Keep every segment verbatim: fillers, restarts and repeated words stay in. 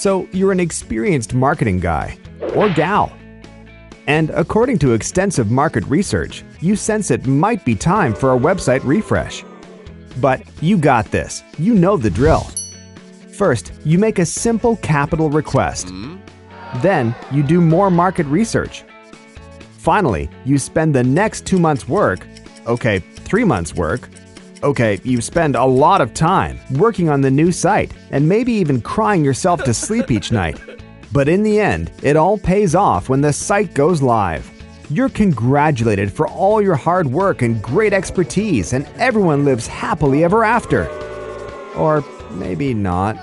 so you're an experienced marketing guy or gal. And according to extensive market research, you sense it might be time for a website refresh. But you got this. You know the drill. First, you make a simple capital request. Then, you do more market research. Finally, you spend the next two months' work, okay, three months' work, okay, you spend a lot of time working on the new site and maybe even crying yourself to sleep each night. But in the end, it all pays off when the site goes live. You're congratulated for all your hard work and great expertise, and everyone lives happily ever after. Or maybe not.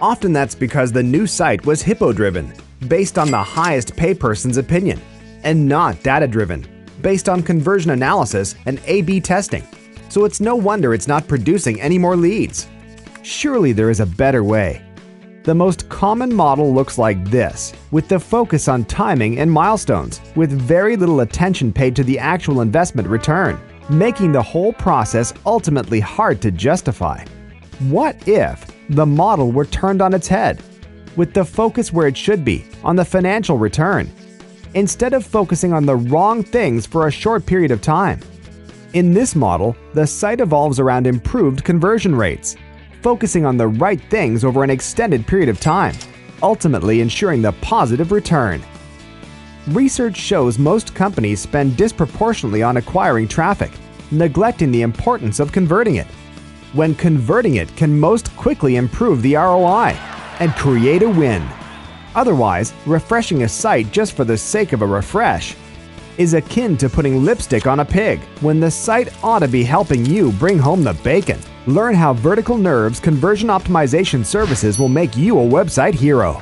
Often that's because the new site was hippo-driven, based on the highest pay person's opinion, and not data-driven, based on conversion analysis and A B testing. So it's no wonder it's not producing any more leads. Surely there is a better way. The most common model looks like this, with the focus on timing and milestones, with very little attention paid to the actual investment return, making the whole process ultimately hard to justify. What if the model were turned on its head, with the focus where it should be, on the financial return, instead of focusing on the wrong things for a short period of time? In this model, the site evolves around improved conversion rates, focusing on the right things over an extended period of time, ultimately ensuring the positive return. Research shows most companies spend disproportionately on acquiring traffic, neglecting the importance of converting it, when converting it can most quickly improve the R O I and create a win. Otherwise, refreshing a site just for the sake of a refresh is akin to putting lipstick on a pig when the site ought to be helping you bring home the bacon. Learn how Vertical Nerve's conversion optimization services will make you a website hero.